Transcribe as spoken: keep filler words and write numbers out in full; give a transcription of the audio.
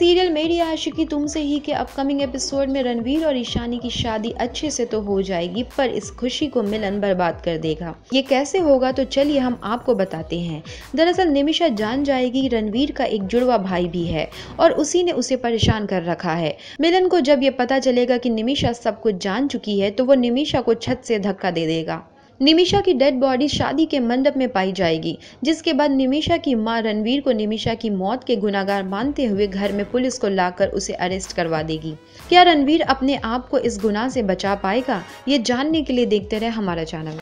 Serial मेरी आशिकी तुमसे ही के अपकमिंग एपिसोड में रणवीर और ईशानी की शादी अच्छे से तो हो जाएगी, पर इस खुशी को मिलन बर्बाद कर देगा। ये कैसे होगा तो चलिए हम आपको बताते हैं। दरअसल निमिशा जान जाएगी रणवीर का एक जुड़वा भाई भी है और उसी ने उसे परेशान कर रखा है। मिलन को जब ये पता चलेगा कि निमिशा सब कुछ जान चुकी है तो वो निमिशा को छत से धक्का दे देगा। निमिशा की डेड बॉडी शादी के मंडप में पाई जाएगी, जिसके बाद निमिशा की मां रणवीर को निमिशा की मौत के गुनाहगार मानते हुए घर में पुलिस को लाकर उसे अरेस्ट करवा देगी। क्या रणवीर अपने आप को इस गुनाह से बचा पाएगा, ये जानने के लिए देखते रहे हमारा चैनल।